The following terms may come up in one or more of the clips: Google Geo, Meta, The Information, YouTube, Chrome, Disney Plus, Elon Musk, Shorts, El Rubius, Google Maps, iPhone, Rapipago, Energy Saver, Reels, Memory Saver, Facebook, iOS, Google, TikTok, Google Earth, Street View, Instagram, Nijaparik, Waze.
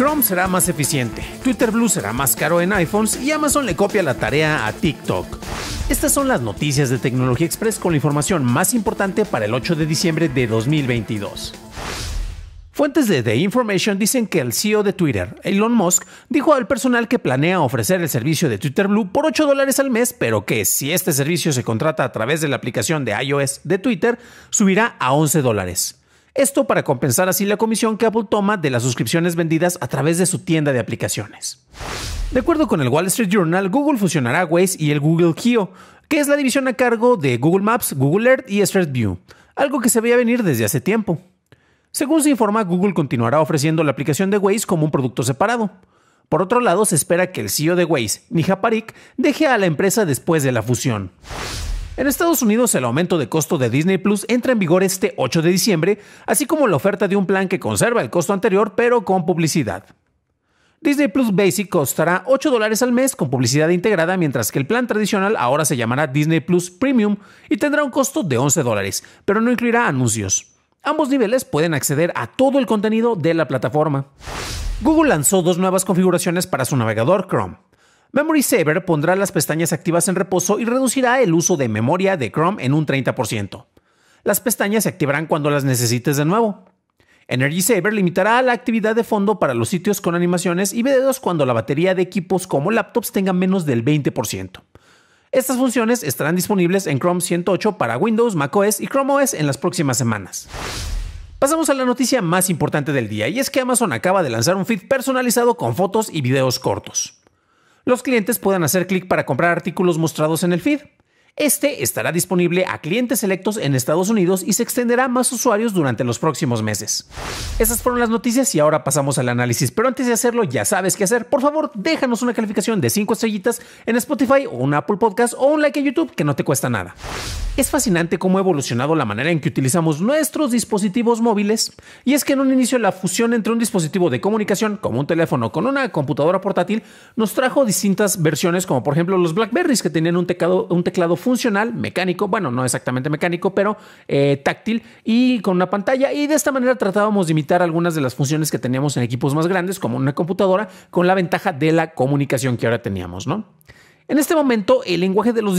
Chrome será más eficiente, Twitter Blue será más caro en iPhones y Amazon le copia la tarea a TikTok. Estas son las noticias de Tecnología Express con la información más importante para el 8 de diciembre de 2022. Fuentes de The Information dicen que el CEO de Twitter, Elon Musk, dijo al personal que planea ofrecer el servicio de Twitter Blue por $8 al mes, pero que si este servicio se contrata a través de la aplicación de iOS de Twitter, subirá a $11. Esto para compensar así la comisión que Apple toma de las suscripciones vendidas a través de su tienda de aplicaciones. De acuerdo con el Wall Street Journal, Google fusionará Waze y el Google Geo, que es la división a cargo de Google Maps, Google Earth y Street View, algo que se veía venir desde hace tiempo. Según se informa, Google continuará ofreciendo la aplicación de Waze como un producto separado. Por otro lado, se espera que el CEO de Waze, Nijaparik, deje a la empresa después de la fusión. En Estados Unidos, el aumento de costo de Disney Plus entra en vigor este 8 de diciembre, así como la oferta de un plan que conserva el costo anterior, pero con publicidad. Disney Plus Basic costará $8 al mes con publicidad integrada, mientras que el plan tradicional ahora se llamará Disney Plus Premium y tendrá un costo de $11, pero no incluirá anuncios. Ambos niveles pueden acceder a todo el contenido de la plataforma. Google lanzó dos nuevas configuraciones para su navegador Chrome. Memory Saver pondrá las pestañas activas en reposo y reducirá el uso de memoria de Chrome en un 30%. Las pestañas se activarán cuando las necesites de nuevo. Energy Saver limitará la actividad de fondo para los sitios con animaciones y videos cuando la batería de equipos como laptops tenga menos del 20%. Estas funciones estarán disponibles en Chrome 108 para Windows, macOS y Chrome OS en las próximas semanas. Pasamos a la noticia más importante del día, y es que Amazon acaba de lanzar un feed personalizado con fotos y videos cortos. Los clientes pueden hacer clic para comprar artículos mostrados en el feed. Este estará disponible a clientes selectos en Estados Unidos y se extenderá a más usuarios durante los próximos meses. Esas fueron las noticias y ahora pasamos al análisis, pero antes de hacerlo ya sabes qué hacer. Por favor, déjanos una calificación de 5 estrellitas en Spotify o un Apple Podcast o un like en YouTube que no te cuesta nada. Es fascinante cómo ha evolucionado la manera en que utilizamos nuestros dispositivos móviles, y es que en un inicio la fusión entre un dispositivo de comunicación como un teléfono con una computadora portátil nos trajo distintas versiones, como por ejemplo los BlackBerrys, que tenían un teclado funcional, mecánico, bueno, no exactamente mecánico, pero táctil y con una pantalla, y de esta manera tratábamos de imitar algunas de las funciones que teníamos en equipos más grandes como una computadora, con la ventaja de la comunicación que ahora teníamos, ¿no? En este momento, el lenguaje de los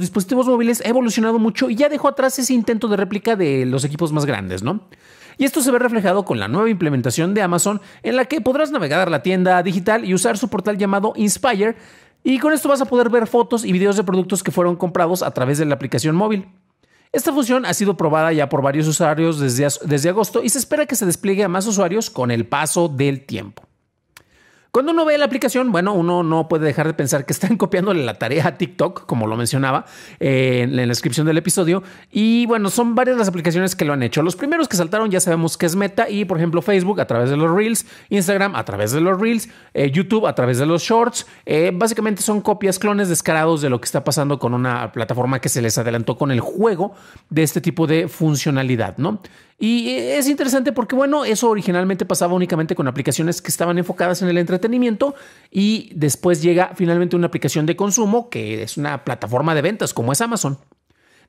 dispositivos móviles ha evolucionado mucho y ya dejó atrás ese intento de réplica de los equipos más grandes, ¿no? Y esto se ve reflejado con la nueva implementación de Amazon, en la que podrás navegar la tienda digital y usar su portal llamado Inspire, y con esto vas a poder ver fotos y videos de productos que fueron comprados a través de la aplicación móvil. Esta función ha sido probada ya por varios usuarios desde agosto y se espera que se despliegue a más usuarios con el paso del tiempo. Cuando uno ve la aplicación, bueno, uno no puede dejar de pensar que están copiándole la tarea a TikTok, como lo mencionaba en la descripción del episodio. Y bueno, son varias las aplicaciones que lo han hecho. Los primeros que saltaron ya sabemos que es Meta y, por ejemplo, Facebook a través de los Reels, Instagram a través de los Reels, YouTube a través de los Shorts. Básicamente son copias, clones descarados de lo que está pasando con una plataforma que se les adelantó con el juego de este tipo de funcionalidad, ¿no? Y es interesante porque, bueno, eso originalmente pasaba únicamente con aplicaciones que estaban enfocadas en el entretenimiento, y después llega finalmente una aplicación de consumo que es una plataforma de ventas como es Amazon.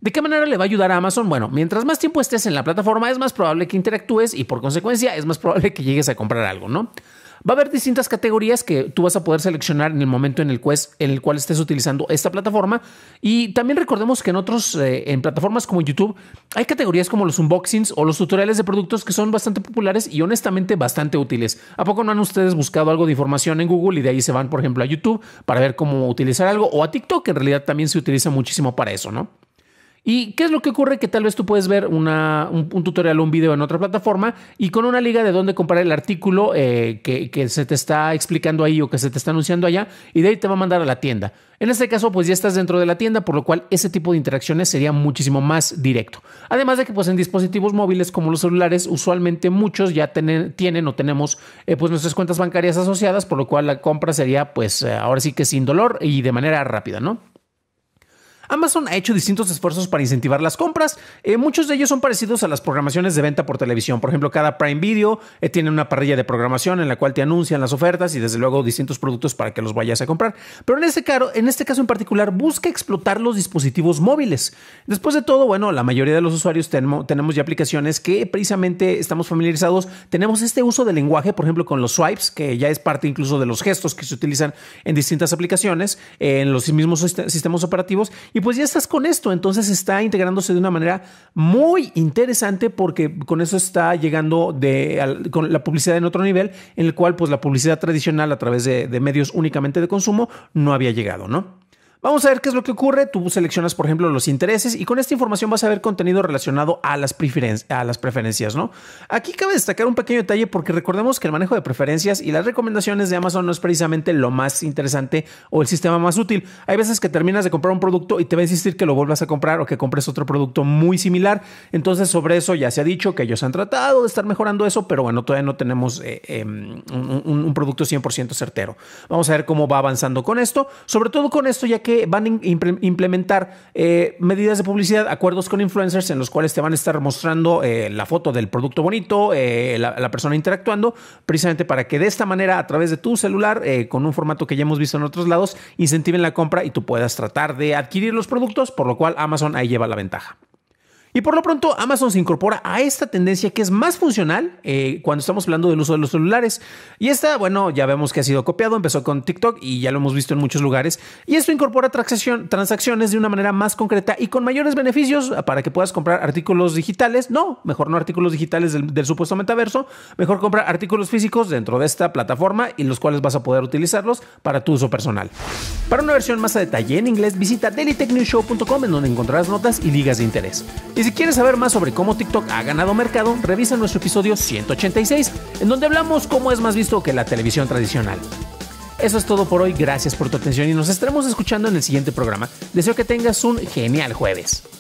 ¿De qué manera le va a ayudar a Amazon? Bueno, mientras más tiempo estés en la plataforma es más probable que interactúes y por consecuencia es más probable que llegues a comprar algo, ¿no? Va a haber distintas categorías que tú vas a poder seleccionar en el momento en el cual estés utilizando esta plataforma. Y también recordemos que en plataformas como YouTube hay categorías como los unboxings o los tutoriales de productos que son bastante populares y honestamente bastante útiles. ¿A poco no han ustedes buscado algo de información en Google y de ahí se van, por ejemplo, a YouTube para ver cómo utilizar algo? O a TikTok, que en realidad también se utiliza muchísimo para eso, ¿no? ¿Y qué es lo que ocurre? Que tal vez tú puedes ver un tutorial o un video en otra plataforma y con una liga de dónde comprar el artículo que se te está explicando ahí o que se te está anunciando allá, y de ahí te va a mandar a la tienda. En este caso, pues ya estás dentro de la tienda, por lo cual ese tipo de interacciones sería muchísimo más directo. Además de que pues en dispositivos móviles como los celulares, usualmente muchos ya tenemos pues nuestras cuentas bancarias asociadas, por lo cual la compra sería pues ahora sí que sin dolor y de manera rápida, ¿no? Amazon ha hecho distintos esfuerzos para incentivar las compras. Muchos de ellos son parecidos a las programaciones de venta por televisión. Por ejemplo, cada Prime Video tiene una parrilla de programación en la cual te anuncian las ofertas y desde luego distintos productos para que los vayas a comprar. Pero en este caso en particular, busca explotar los dispositivos móviles. Después de todo, bueno, la mayoría de los usuarios tenemos ya aplicaciones que precisamente estamos familiarizados. Tenemos este uso de lenguaje, por ejemplo, con los swipes, que ya es parte incluso de los gestos que se utilizan en distintas aplicaciones, en los mismos sistemas operativos. Y pues ya estás con esto. Entonces está integrándose de una manera muy interesante porque con eso está llegando con la publicidad en otro nivel, en el cual pues la publicidad tradicional a través de medios únicamente de consumo no había llegado, ¿no? Vamos a ver qué es lo que ocurre. Tú seleccionas, por ejemplo, los intereses y con esta información vas a ver contenido relacionado a las preferencias, ¿no? Aquí cabe destacar un pequeño detalle porque recordemos que el manejo de preferencias y las recomendaciones de Amazon no es precisamente lo más interesante o el sistema más útil. Hay veces que terminas de comprar un producto y te va a insistir que lo vuelvas a comprar o que compres otro producto muy similar. Entonces, sobre eso ya se ha dicho que ellos han tratado de estar mejorando eso, pero bueno, todavía no tenemos un producto 100% certero. Vamos a ver cómo va avanzando con esto, sobre todo con esto ya que van a implementar medidas de publicidad, acuerdos con influencers en los cuales te van a estar mostrando la foto del producto bonito, la persona interactuando, precisamente para que de esta manera, a través de tu celular, con un formato que ya hemos visto en otros lados, incentiven la compra y tú puedas tratar de adquirir los productos, por lo cual Amazon ahí lleva la ventaja. Y por lo pronto Amazon se incorpora a esta tendencia que es más funcional cuando estamos hablando del uso de los celulares. Y esta, bueno, ya vemos que ha sido copiado, empezó con TikTok y ya lo hemos visto en muchos lugares. Y esto incorpora transacciones de una manera más concreta y con mayores beneficios para que puedas comprar artículos digitales. No, mejor no artículos digitales del supuesto metaverso. Mejor comprar artículos físicos dentro de esta plataforma y los cuales vas a poder utilizarlos para tu uso personal. Para una versión más a detalle en inglés, visita dailytechnewsshow.com, en donde encontrarás notas y ligas de interés. Y si quieres saber más sobre cómo TikTok ha ganado mercado, revisa nuestro episodio 186, en donde hablamos cómo es más visto que la televisión tradicional. Eso es todo por hoy, gracias por tu atención y nos estaremos escuchando en el siguiente programa. Deseo que tengas un genial jueves.